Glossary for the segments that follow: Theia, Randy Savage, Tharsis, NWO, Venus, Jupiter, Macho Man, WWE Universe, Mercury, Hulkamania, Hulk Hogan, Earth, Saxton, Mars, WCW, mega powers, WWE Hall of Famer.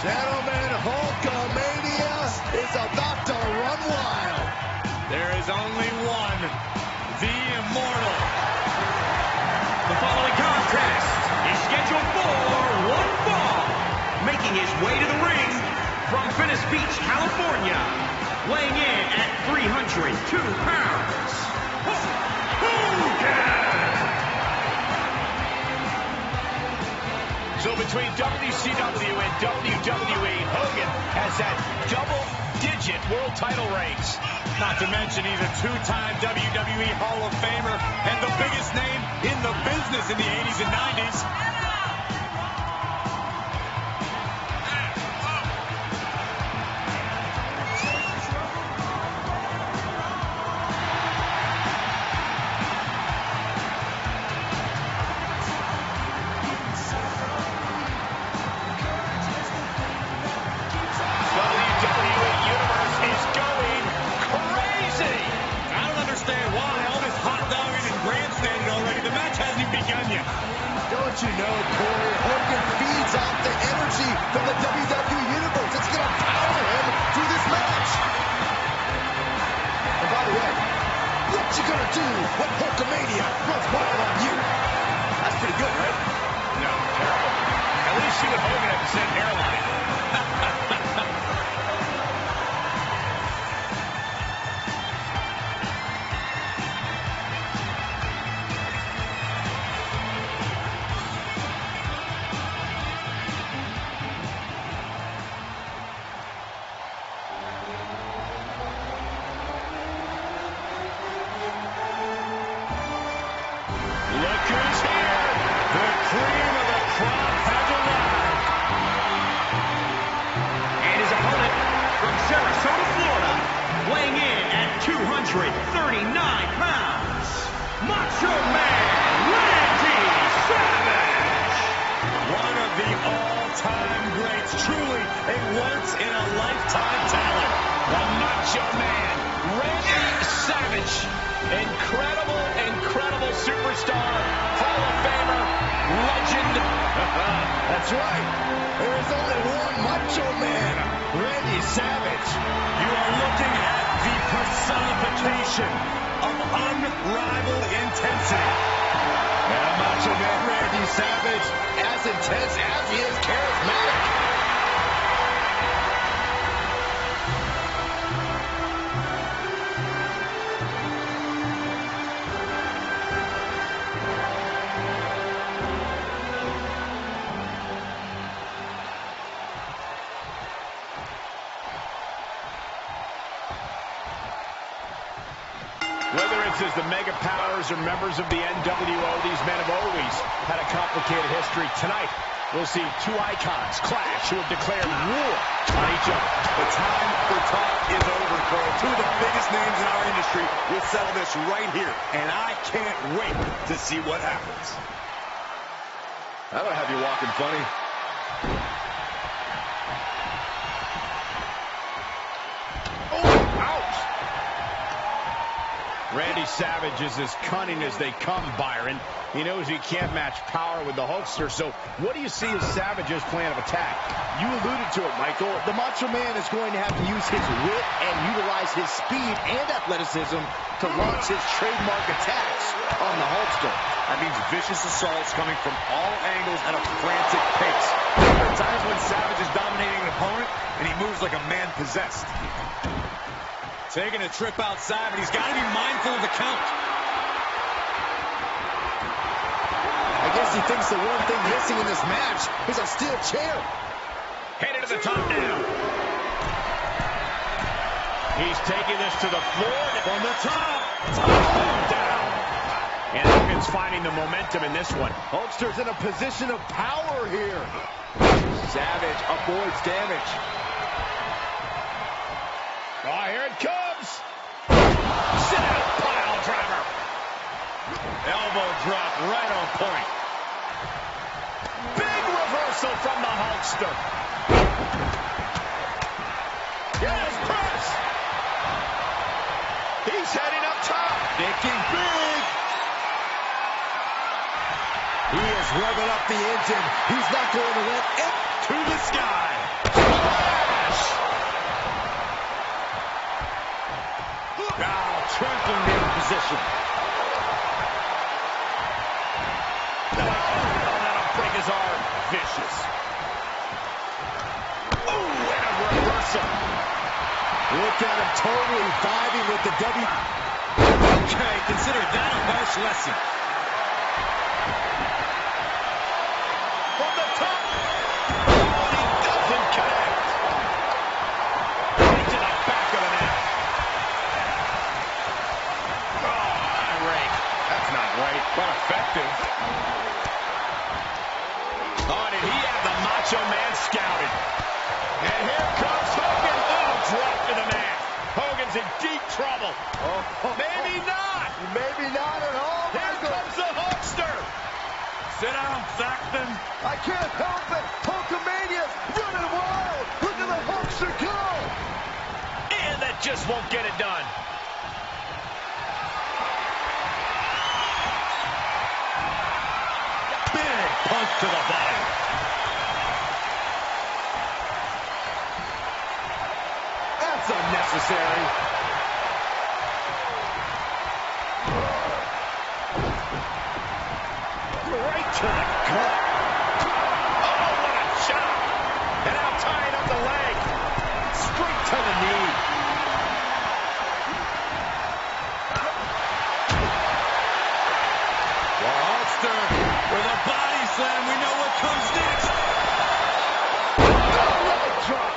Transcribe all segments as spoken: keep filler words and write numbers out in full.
Gentlemen, Hulkamania is about to run wild. There is only one, the Immortal. The following contest is scheduled for one fall. Making his way to the ring from Venice Beach, California, weighing in at three hundred two pounds, Hulk Hogan. So between W C W and W W E, Hogan has that double-digit world title reigns. Not to mention he's a two-time W W E Hall of Famer and the biggest name in the business in the eighties and nineties. Don't you know, Corey, Hogan feeds off the energy from the W W E Universe. It's going to power him through this match. And by the way, what you going to do when Hulkamania runs wild on you? That's pretty good, right? No, terrible. At least you and Hogan have the same hairline. thirty-nine pounds, Macho Man, Randy Savage. One of the all-time greats, truly a once-in-a-lifetime talent. The Macho Man, Randy Savage. Incredible, incredible superstar, Hall of Famer, legend. That's right. There is only one Macho Man, Randy Savage. You are looking at the personification of unrivaled intensity. And Macho Man Randy Savage, as intense as he is charismatic. Whether it's as the Mega Powers or members of the N W O, these men have always had a complicated history. Tonight, we'll see two icons clash who have declared war on each other. The time for talk is over, Cole. Two of the biggest names in our industry will settle this right here, and I can't wait to see what happens. I don't have you walking funny. Randy Savage is as cunning as they come, Byron. He knows he can't match power with the Hulkster, so what do you see as Savage's plan of attack? You alluded to it, Michael. The Macho Man is going to have to use his wit and utilize his speed and athleticism to launch his trademark attacks on the Hulkster. That means vicious assaults coming from all angles at a frantic pace. There are times when Savage is dominating an opponent, and he moves like a man possessed. Taking a trip outside, but he's got to be mindful of the count. I guess he thinks the one thing missing in this match is a steel chair. Headed to the top now. He's taking this to the floor. From the top. Top down. And Hogan's finding the momentum in this one. Hulkster's in a position of power here. Savage avoids damage. Oh, here it comes. Sit out, pile driver. Elbow drop right on point. Big reversal from the Hulkster. Yes, press. He's heading up top. Thinking big. He is revving up the engine. He's not going to let it to the sky. position. No, oh, that'll break his arm. Vicious. Ooh, and a reversal. Look at him totally vibing with the W. Okay, consider that a harsh lesson. From the top. Oh, he doesn't connect. Into the back of the net. Oh, high rank. That's not right, but effective. Oh, did he have the Macho Man scouted? And here comes Hogan. Oh, drop to the man. Hogan's in deep trouble. Oh, oh, maybe oh. not. Maybe not at all. Here comes the Hulkster. Sit down, Saxton. I can't help it. Hulkamania's running wild. Look at the Hulkster go. And that just won't get it done. Big punch to the body. That's unnecessary. To the gut. Oh, what a shot. And now tying up the leg. Straight to the knee. Well, Hulkster with a body slam. We know what comes next. Oh, leg drop.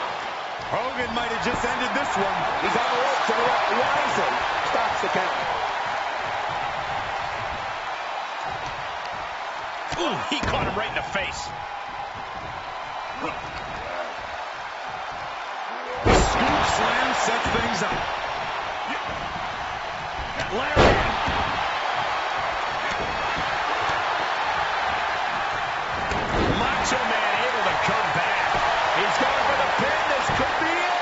Hogan might have just ended this one. He's on the ropes to the right. Wisely stops the count. Ooh, he caught him right in the face. Scoop slam sets things up. Larry. Macho Man able to come back. He's going for the pin. This could be it.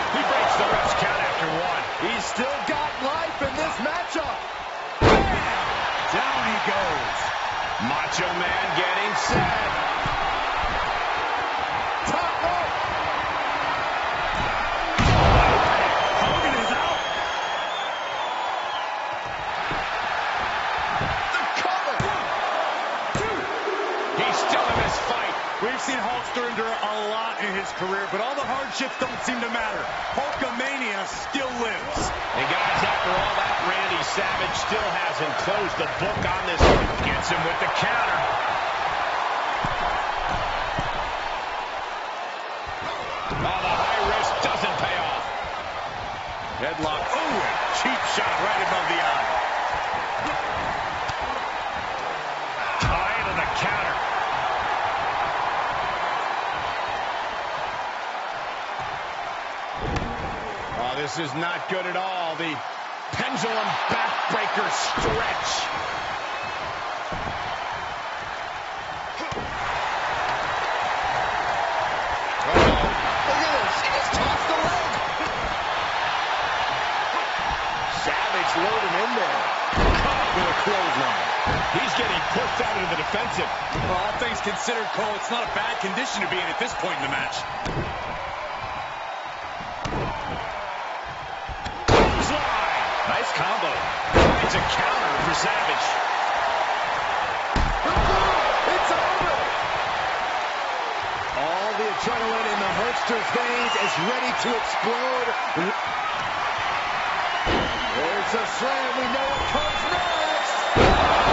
He breaks the ref's count after one. He's still got life in this matchup. Bam! Down he goes. Macho Man getting set. Top rope. Hogan is out. The cover. He's still in this fight. We've seen Hulkster endure a lot in his career, but all the hardships don't seem to matter. Hulkamania still lives. And guys, after all that, Randy Savage still hasn't closed the book on this one. Gets him with the counter. Oh, the high risk doesn't pay off. Headlock. Ooh, cheap shot right above the eye. Tie to the counter. Oh, this is not good at all. The pendulum backbreaker stretch. Oh, look at this. He just tossed the leg. Savage loading in there. Caught with a clothesline. He's getting pushed out into the defensive. Well, all things considered, Cole, it's not a bad condition to be in at this point in the match. Nice combo. It's a counter for Savage. It's over. All the adrenaline in the Hulkster's veins is ready to explode. There's a slam. We know what comes next.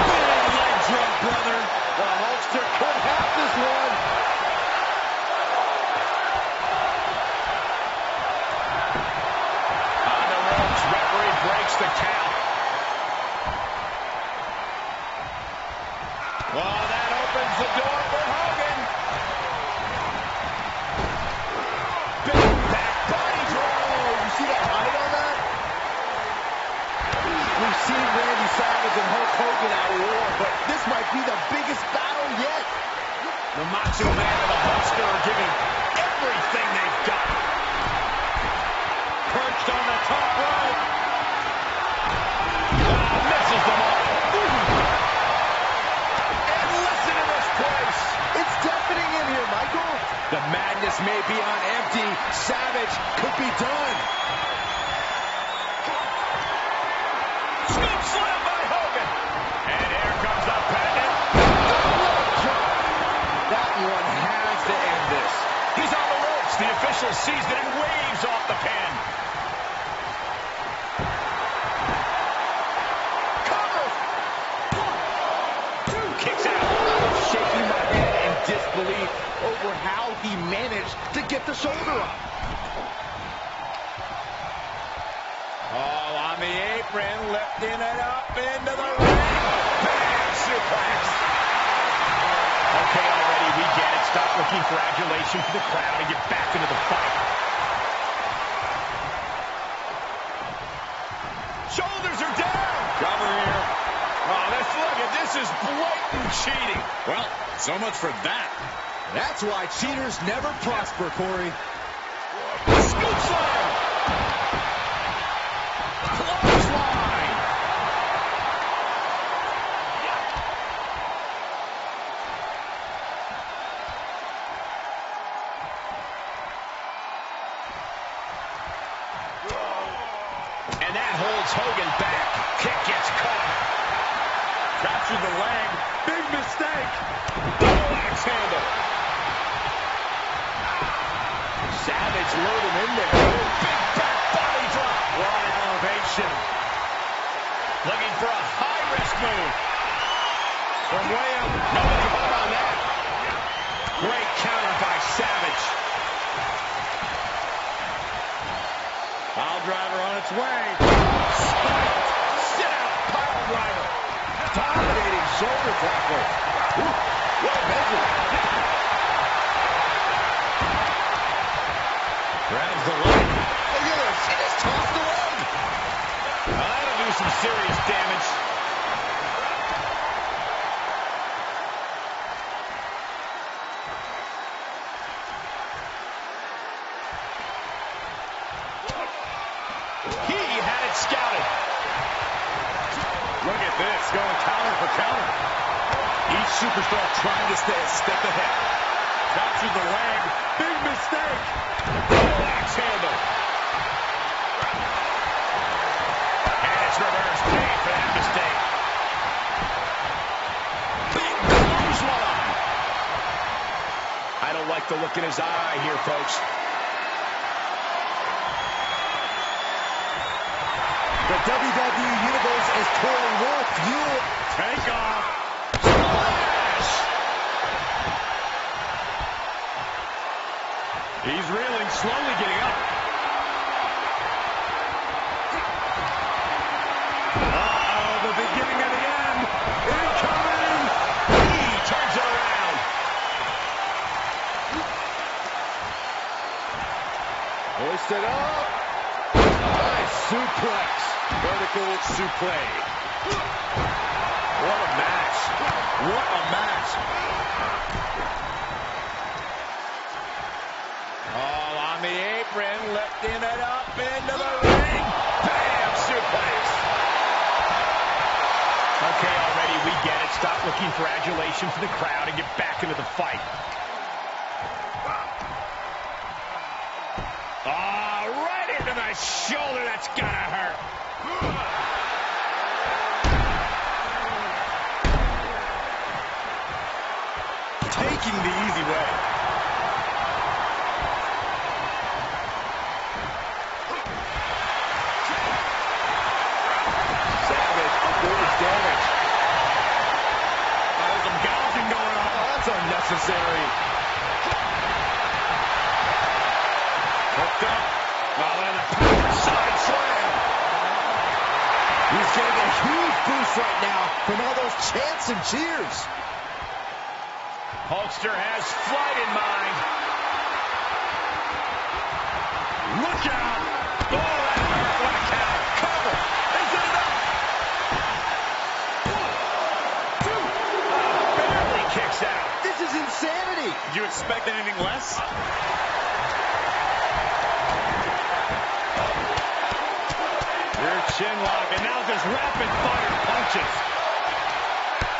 Big leg drop, brother. The Hulkster could have this one. Breaks the count. Well, that opens the door for Hogan. Big back body throw. You see that height on that? We've seen Randy Savage and Hulk Hogan at war, but this might be the biggest battle yet. The Macho Man and the Hulkster are giving everything they've got. Perched on the top right. Misses them all. And listen to this place. It's deafening in here, Michael. The madness may be on empty. Savage could be done. Scoop. The official sees it and waves off the pin. Cover. One, two, kicks out. I'm shaking my head in disbelief over how he managed to get the shoulder up. Oh, on the apron, lifting it up into the ring. Bang, suplex. Okay, already we get it. Stop looking for adulation from the crowd and get back into the fight. Shoulders are down. Cover here. Oh, this, look at this is blatant cheating. Well, so much for that. That's why cheaters never prosper, Corey. Scoop slam. And that holds Hogan back. Kick gets caught. Captured the leg. Big mistake. Double axe handle. Savage load him in there. Big back body drop. What an elevation. Looking for a high-risk move. From way up. Nobody hard on that. Great counter by Savage. Pile driver on its way. Spiked. Sit out. Pile driver. Dominating shoulder tackle. What a measure. Grabs the leg. Oh, yeah, she just tossed the leg. Well, that'll do some serious damage. Going counter for counter. Each superstar trying to stay a step ahead. Captured the leg. Big mistake. Double axe handle. And it's reverse pay for that mistake. Big clothesline. I don't like the look in his eye here, folks. The W W E Universe is pouring more fuel. Take off. Splash! He's reeling, slowly getting up. Uh-oh, the beginning of the end. Incoming! He turns it around. Hoist it up. Nice suplex. Vertical suplex. What a match. What a match. All on the apron, lifting it up into the ring. Bam, suplex. Okay, already we get it. Stop looking for adulation from the crowd and get back into the fight. Oh, right into the shoulder. That's gotta hurt. Taking the easy way. Savage avoids damage. There's some gouging going on. That's unnecessary. Hooked up. Well, and a power side slam. He's getting a huge boost right now from all those chants and cheers. Hulkster has flight in mind. Look out. Oh, that hurt. What a counter. Cover. Is it enough? One, two. Oh, barely kicks out. This is insanity. Did you expect anything less? Rear chin lock, and now just rapid fire punches.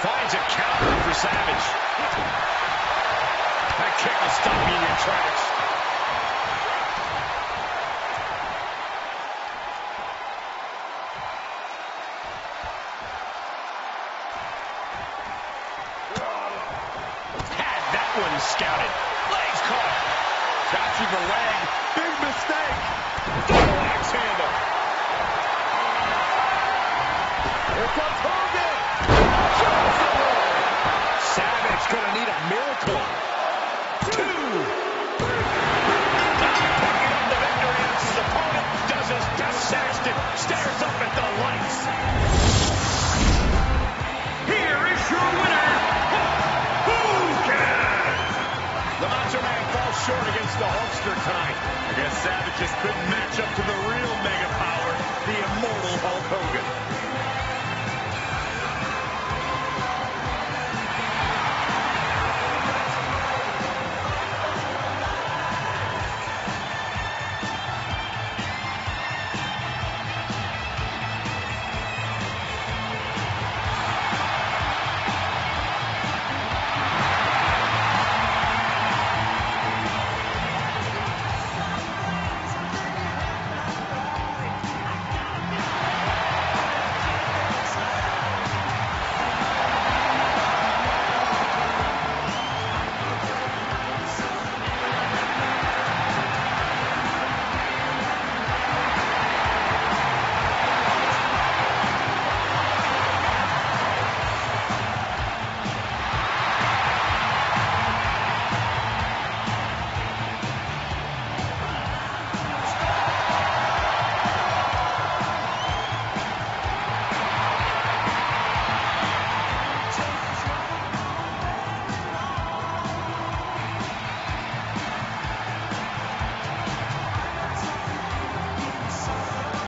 Finds a counter for Savage. That kick will stop you in your tracks. Had that one scouted. Legs caught. That's to the leg. Big mistake. Double axe handle. Here comes Hogan. Savage gonna need a miracle. Two. Picking up the victory as his opponent does his best. Saxton stares up at the lights. Here is your winner, Hogan. The Macho Man falls short against the Hulkster tonight. I guess Savage just couldn't match up to the real man.